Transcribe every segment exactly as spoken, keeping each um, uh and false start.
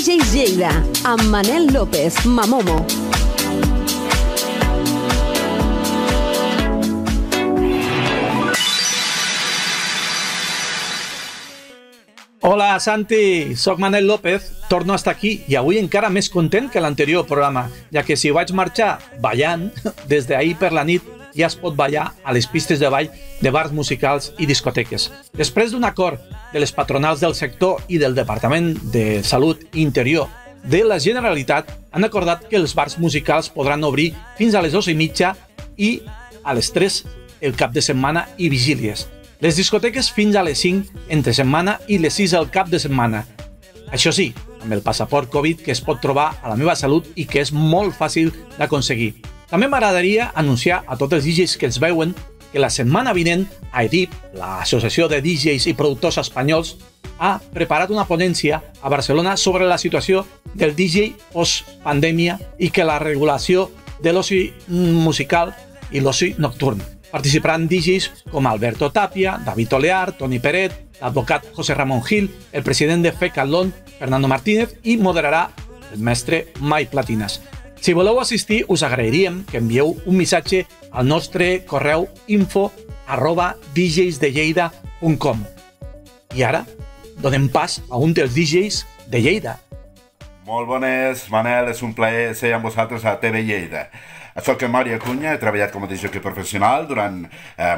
D J Lleida, amb Manel López, Mamomo. Hola, Santi! Soc Manel López, torno a estar aquí i avui encara més content que l'anterior programa, ja que si vaig marxar ballant, des d'ahir per la nit ja es pot ballar a les pistes de ball de bars musicals i discoteques. Després d'un acord de les patronals del sector i del Departament de Salut i Interior de la Generalitat, han acordat que els bars musicals podran obrir fins a les dues i mitja i a les tres el cap de setmana i vigílies. Les discoteques fins a les cinc entre setmana i les sis al cap de setmana. Això sí, amb el passaport Covid que es pot trobar a La Meva Salut i que és molt fàcil d'aconseguir. També m'agradaria anunciar a tots els D Js que ens veuen que la setmana vinent a E D I P, l'Associació de D Js i Productors Espanyols, ha preparat una ponència a Barcelona sobre la situació del D J post-pandèmia i que la regulació de l'oci musical i l'oci nocturn. Participaran D Js com Alberto Tapia, David Tolear, Toni Peret, l'advocat José Ramón Gil, el president de Fe Calón, Fernando Martínez, i moderarà el mestre Mai Platinas. Si voleu assistir, us agrairíem que envieu un missatge al nostre correu info arroba djsdelleida punt com. I ara donem pas a un dels D Js de Lleida. Molt bones, Manel, és un plaer ser amb vosaltres a T V Lleida. Soc Mario Acuña, he treballat com a D J professional durant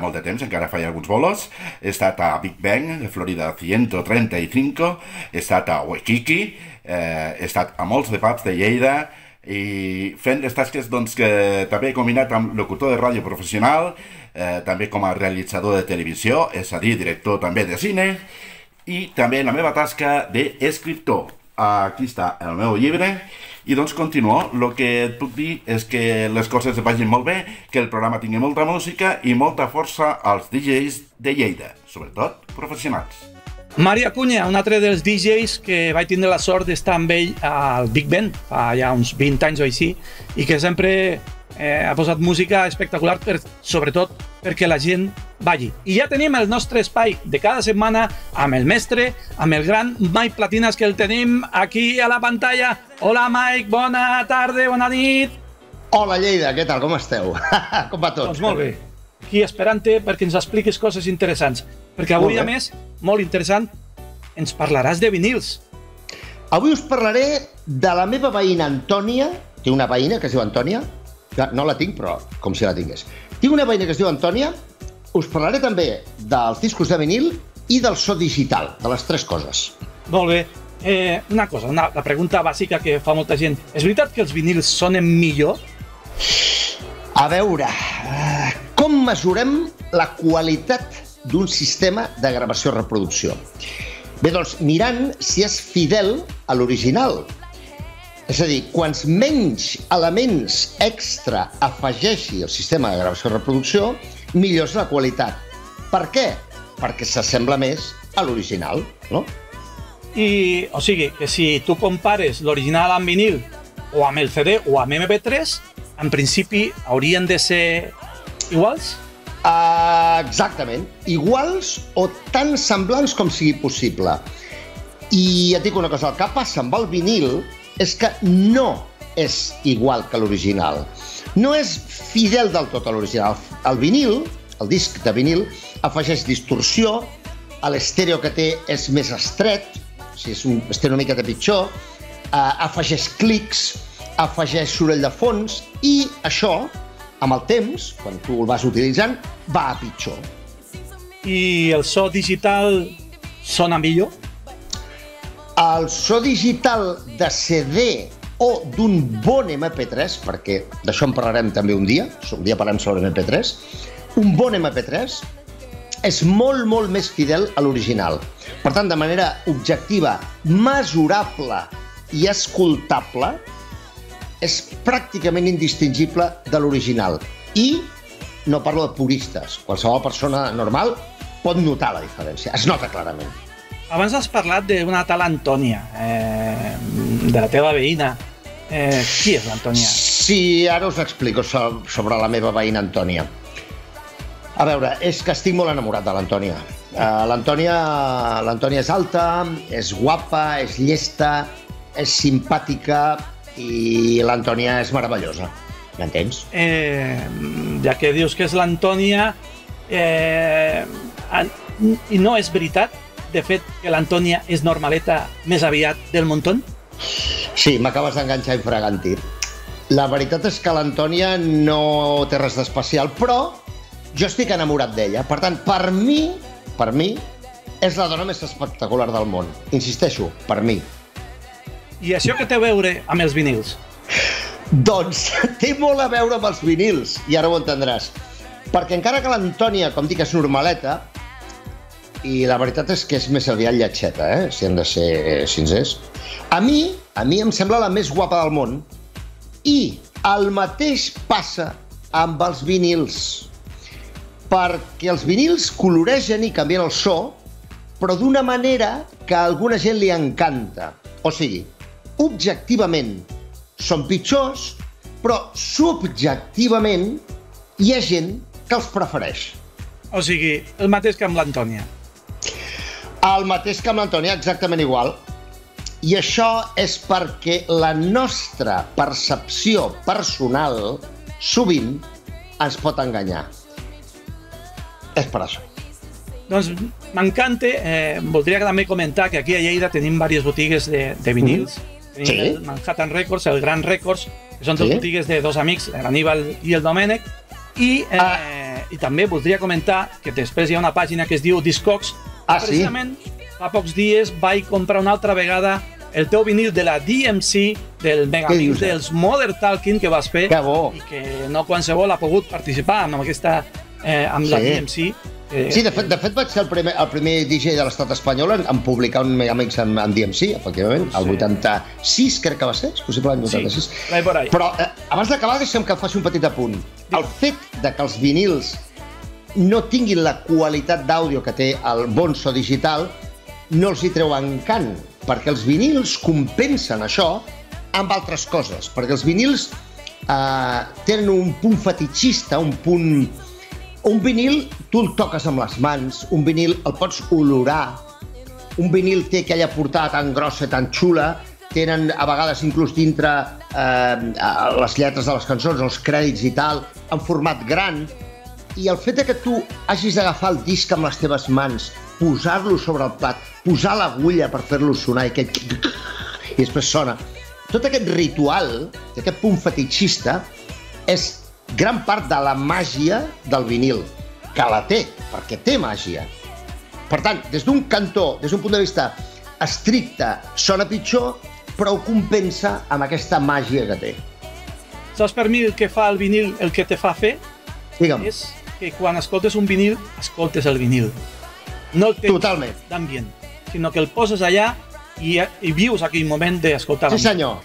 molt de temps, encara faig alguns bolos. He estat a Big Bang, Florida ciento treinta y cinco, he estat a Waikiki, he estat a molts de pubs de Lleida, i fent les tasques que també he combinat amb locutor de ràdio professional, també com a realitzador de televisió, és a dir, director també de cine, i també la meva tasca d'escriptor. Aquí està el meu llibre, i doncs continuo. El que et puc dir és que les coses vagin molt bé, que el programa tingui molta música i molta força als D Js de Lleida, sobretot professionals. Mario Acuña, un altre dels D Js que vaig tindre la sort d'estar amb ell al Big Bang fa ja uns vint anys o així, i que sempre ha posat música espectacular, sobretot perquè la gent balli. I ja tenim el nostre espai de cada setmana amb el mestre, amb el gran Mike Platinas, que el tenim aquí a la pantalla. Hola, Mike, bona tarda, bona nit. Hola, Lleida, què tal, com esteu? Com va tot? Doncs molt bé. Aquí esperant-te perquè ens expliquis coses interessants. Perquè avui, a més, molt interessant, ens parlaràs de vinils. Avui us parlaré de la meva veïna Antònia. Té una veïna que es diu Antònia. No la tinc, però com si la tingués. Tinc una veïna que es diu Antònia. Us parlaré també dels discos de vinil i del so digital, de les tres coses. Molt bé. Una cosa, la pregunta bàsica que fa molta gent. És veritat que els vinils sonen millor? A veure, com mesurem la qualitat d'un sistema de gravació-reproducció? Bé, doncs, mirant si és fidel a l'original. És a dir, quants menys elements extra afegeixi el sistema de gravació-reproducció, millor és la qualitat. Per què? Perquè s'assembla més a l'original, no? I, o sigui, que si tu compares l'original amb vinil o amb el C D o amb M P tres, en principi haurien de ser iguals? Exactament, iguals o tan semblants com sigui possible. I et dic una cosa, el que passa amb el vinil és que no és igual que l'original. No és fidel del tot a l'original. El vinil, el disc de vinil, afegeix distorsió, l'estèreo que té és més estret, o sigui, és un estèreo una miqueta pitjor, afegeix clics, afegeix soroll de fons, i això, amb el temps, quan tu el vas utilitzant, va a pitjor. I el so digital sona millor? El so digital de C D o d'un bon M P tres, perquè d'això en parlarem també un dia, un dia parlarem sobre M P tres, un bon M P tres és molt, molt més fidel a l'original. Per tant, de manera objectiva, mesurable i escoltable, és pràcticament indistingible de l'original. I no parlo de puristes. Qualsevol persona normal pot notar la diferència. Es nota clarament. Abans has parlat d'una tal Antònia, de la teva veïna. Qui és l'Antònia? Sí, ara us explico sobre la meva veïna Antònia. A veure, és que estic molt enamorat de l'Antònia. L'Antònia és alta, és guapa, és llesta, és simpàtica i l'Antònia és meravellosa, m'entens? Eh, ja que dius que és l'Antònia, eh, i no és veritat, de fet, que l'Antònia és normaleta més aviat del muntó? Sí, m'acabes d'enganxar infraganti. La veritat és que l'Antònia no té res d'especial, però jo estic enamorat d'ella. Per tant, per mi, per mi, és la dona més espectacular del món. Insisteixo, per mi. I això què té a veure amb els vinils? Doncs té molt a veure amb els vinils, i ara ho entendràs. Perquè encara que l'Antònia, com dic, és normaleta, i la veritat és que és més aviat lletxeta, eh? Si hem de ser sincers. A mi, a mi em sembla la més guapa del món. I el mateix passa amb els vinils. Perquè els vinils coloregen i canvien el so, però d'una manera que a alguna gent li encanta. O sigui, objectivament són pitjors, però subjectivament hi ha gent que els prefereix. O sigui, el mateix que amb l'Antònia. El mateix que amb l'Antònia, exactament igual. I això és perquè la nostra percepció personal sovint ens pot enganyar. És per això. Doncs m'encanta. Voldria també comentar que aquí a Lleida tenim diverses botigues de vinils. Tenim el Manhattan Records, el Grand Records, que són dos botigues de dos amics, l'Aníbal i el Domènech. I també voldria comentar que després hi ha una pàgina que es diu Discocs. Ah, sí? Fa pocs dies vaig comprar una altra vegada el teu vinil de la D M C, del Mega News, dels Modern Talking que vas fer, i que no qualsevol ha pogut participar amb la D M C. Sí, de fet vaig ser el primer D J de l'estat espanyol en publicar un Mega Mix amb D M C, efectivament, el vuitanta-sis crec que va ser, és possible l'any vuitanta-sis. Però abans d'acabar deixem que faci un petit apunt. El fet que els vinils no tinguin la qualitat d'àudio que té el bon so digital no els hi treu encant, perquè els vinils compensen això amb altres coses, perquè els vinils tenen un punt fetitxista, un punt... Un vinil tu el toques amb les mans, un vinil el pots olorar, un vinil té aquella portada tan grossa, tan xula, tenen a vegades inclús dintre les lletres de les cançons, els crèdits i tal, en format gran, i el fet que tu hagis d'agafar el disc amb les teves mans, posar-lo sobre el plat, posar l'agulla per fer-lo sonar i després sona. Tot aquest ritual, aquest punt fetitxista, és gran part de la màgia del vinil, que la té, perquè té màgia. Per tant, des d'un cantó, des d'un punt de vista estricte, sona pitjor, però ho compensa amb aquesta màgia que té. Saps per mi el que fa el vinil, el que te fa fer? Digue'm. És que quan escoltes un vinil, escoltes el vinil. No el tens d'ambient, sinó que el poses allà i vius aquell moment d'escoltar-lo. Sí, senyor.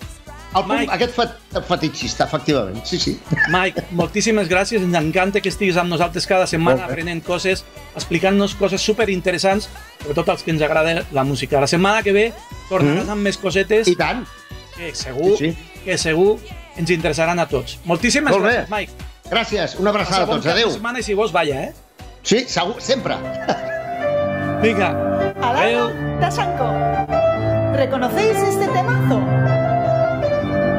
Aquest fetitxista, efectivament. Sí, sí. Mike, moltíssimes gràcies. Ens encanta que estiguis amb nosaltres cada setmana aprenent coses, explicant-nos coses superinteressants, sobretot als que ens agrada la música. La setmana que ve tornaràs amb més cosetes. I tant. Que segur, que segur, ens interessaran a tots. Moltíssimes gràcies, Mike. Gràcies, una abraçada a tots. Adéu. La setmana i si vols, balla, eh? Sí, segur, sempre. Vinga, adéu. La Xancó. ¿Reconocéis este temazo?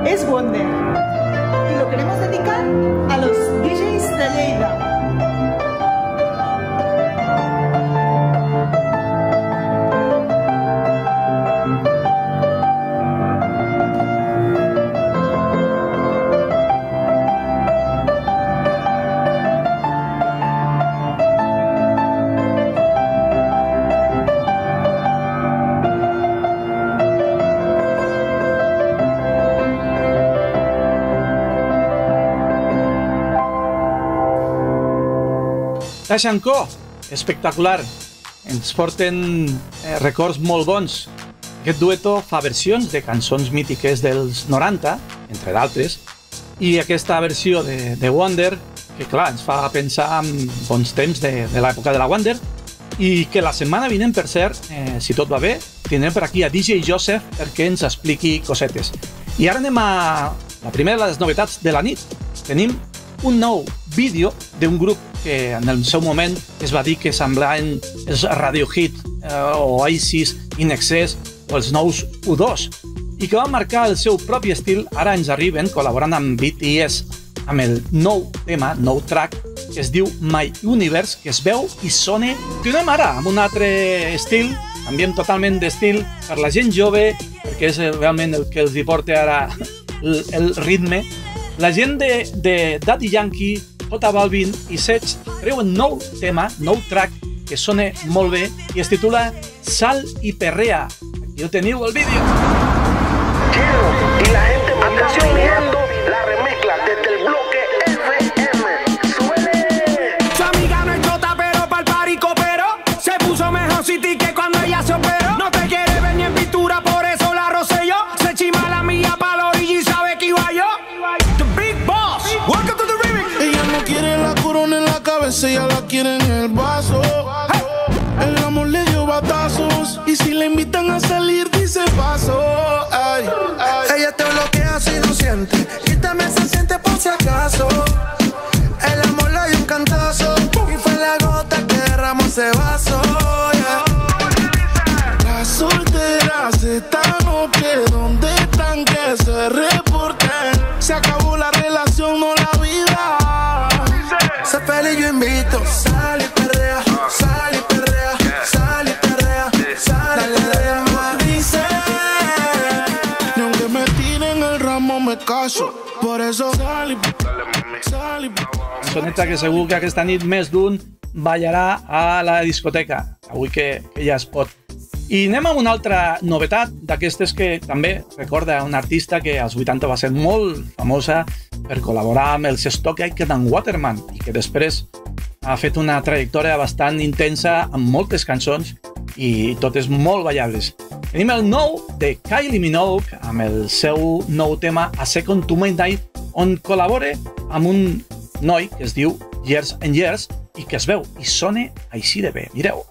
Es Wonder. Y lo queremos dedicar a los D Js de Lleida. La Xancó, espectacular. Ens porten records molt bons. Aquest dueto fa versions de cançons mítiques dels noranta, entre d'altres, i aquesta versió de Wonder, que clar, ens fa pensar en bons temps de l'època de la Wonder, i que la setmana vinent, per cert, si tot va bé, tindrem per aquí a D J Joseph perquè ens expliqui cosetes. I ara anem a la primera de les novetats de la nit. Tenim un nou vídeo d'un grup que en el seu moment es va dir que semblaven els Radiohead o Oasis, In Excess o els nous U dos. i que va marcar el seu propi estil, ara ens arriben col·laborant amb B T S amb el nou tema, nou track, que es diu My Universe, que es veu i sona. Continuem ara amb un altre estil, canviem totalment d'estil per la gent jove, perquè és realment el que els hi porta ara el, el ritme. La gent de, de Daddy Yankee, J Balvin i Sech treuen nou tema, nou track, que sona molt bé i es titula Sal y Perrea. Aquí ho teniu, el vídeo. Y la gente atención, ella la quiere en el vaso. Hey. El amor le dio batazos y si le invitan a salir dice paso. Ay, ay. Ella te bloquea si no siente, quítame ese siente por si acaso. El amor le dio un cantazo y fue la gota que derramó ese vaso. Yeah. Las solteras están o que donde están que se reporten. Se acabó la relación, no la vida. Se pelea yo invito, sal y perrea, sal y perrea, sal y perrea, sal y perrea, más dice. Ni aunque me tiren el ramo me caso, por eso sal y sal y perrea. Soneta que segur que aquesta nit més d'un ballarà a la discoteca, avui que, que ja es pot. I anem amb una altra novetat, d'aquestes que també recorda un artista que als vuitanta va ser molt famosa per col·laborar amb els Stock Aitken Waterman i que després ha fet una trajectòria bastant intensa amb moltes cançons i totes molt ballables. Tenim el nou de Kylie Minogue amb el seu nou tema A Second to Midnight, on col·labora amb un noi que es diu Years and Years i que es veu i sona així de bé. Mireu.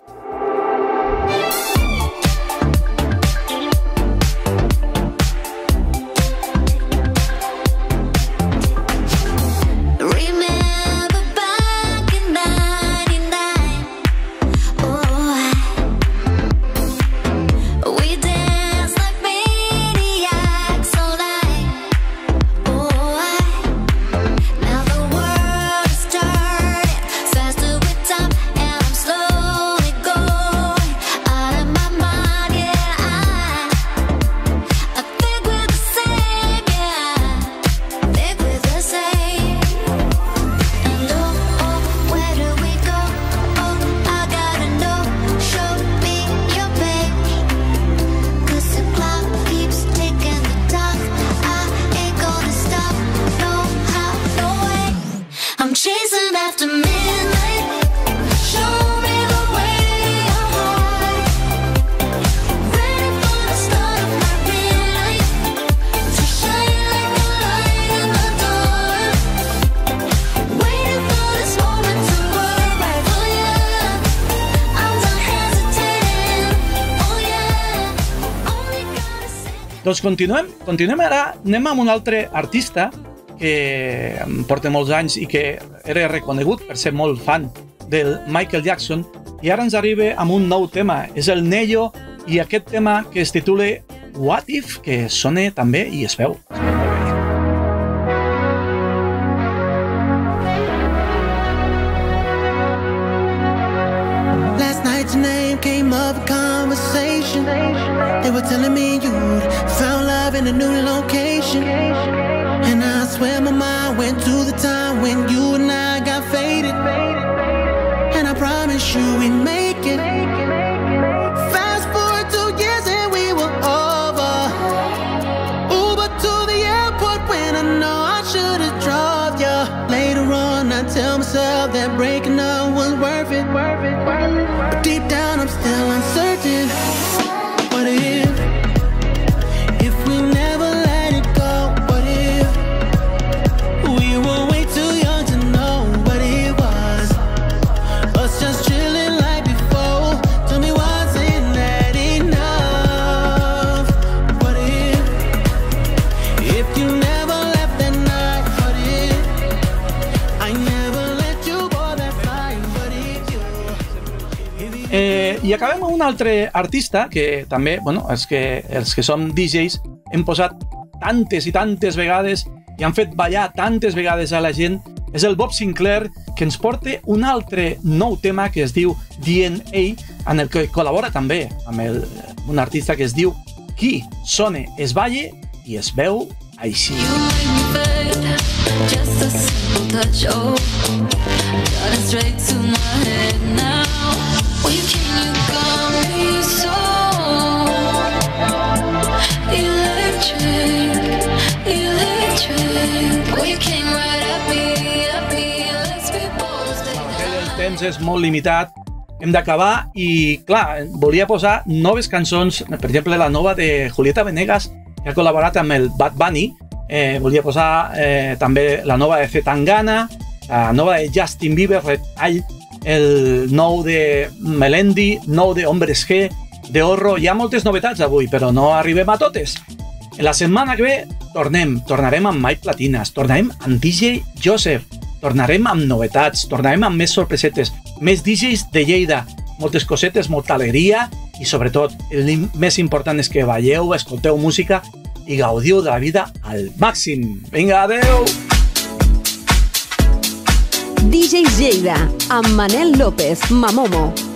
Doncs continuem, continuem ara, anem amb un altre artista que porta molts anys i que era reconegut per ser molt fan del Michael Jackson i ara ens arriba amb un nou tema, és el Nello i aquest tema que es titula What If, que sona també i es veu. Last night's name came up in conversation. They were telling me you found love in a new location, and I swear my mind went to the time when you and I got faded, and I promise you we'd make it. Fast forward two years and we were over. Uber to the airport when I know I should have dropped ya. Later on I tell myself that breaking up was worth it, but deep down I'm still uncertain. What if? I acabem amb un altre artista que també, bueno, els que, els que som D Js hem posat tantes i tantes vegades i han fet ballar tantes vegades a la gent, és el Bob Sinclair, que ens porta un altre nou tema que es diu D N A, en el que col·labora també amb el, un artista que es diu Qui Sone, es balla i es veu així. El temps és molt limitat, hem d'acabar i, clar, volia posar noves cançons, per exemple la nova de Julieta Venegas, que ha col·laborat amb el Bad Bunny, eh, volia posar eh, també la nova de C. Tangana, la nova de Justin Bieber, Retall, el nou de Melendi, nou de Hombres G, de Horro. Hi ha moltes novetats avui, però no arribem a totes. La setmana que ve tornem, tornarem amb Mai Platinas, tornarem amb D J Joseph, tornarem amb novetats, tornarem amb més sorpresetes, més D Js de Lleida, moltes cosetes, molta alegria i sobretot el més important és que balleu, escolteu música i gaudiu de la vida al màxim. Vinga, adeu! D J Lleida, amb Manel López, Mamomo.